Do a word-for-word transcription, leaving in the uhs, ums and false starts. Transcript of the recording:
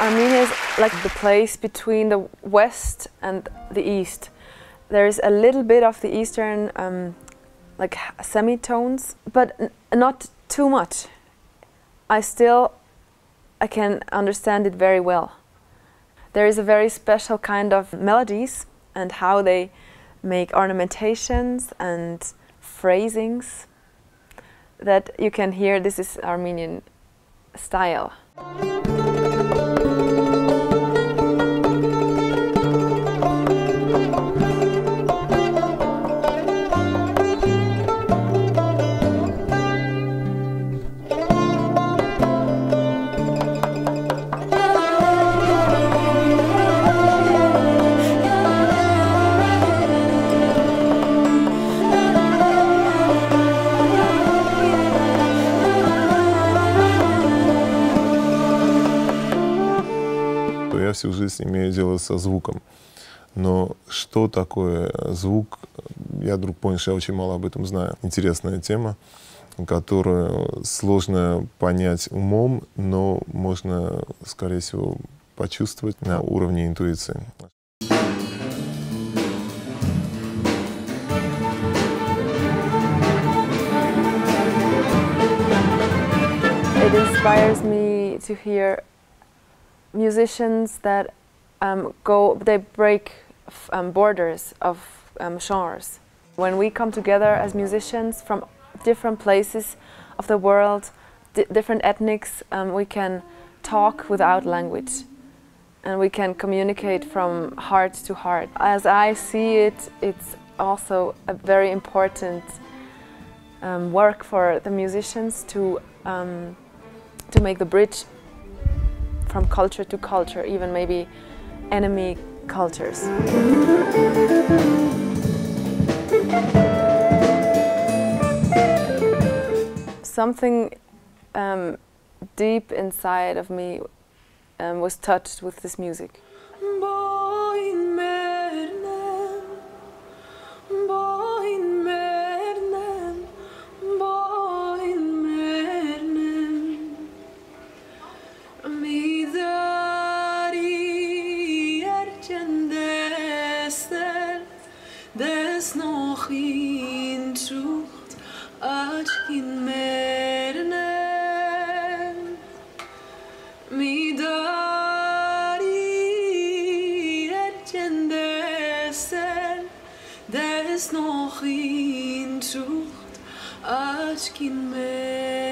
Armenia is like the place between the west and the east. There is a little bit of the eastern um, like semitones, but n not too much. I still I can understand it very well. There is a very special kind of melodies and how they make ornamentations and phrasings that you can hear. This is Armenian style. Я всю жизнь имею дело со звуком, но что такое звук, я вдруг понял, что я очень мало об этом знаю. Интересная тема, которую сложно понять умом, но можно, скорее всего, почувствовать на уровне интуиции. It inspires me to hear musicians that um, go, they break f um, borders of um, genres. When we come together as musicians from different places of the world, di different ethnics, um, we can talk without language and we can communicate from heart to heart. As I see it, it's also a very important um, work for the musicians to, um, to make the bridge from culture to culture, even maybe enemy cultures. Something um, deep inside of me um, was touched with this music. There's no hint to ask in me.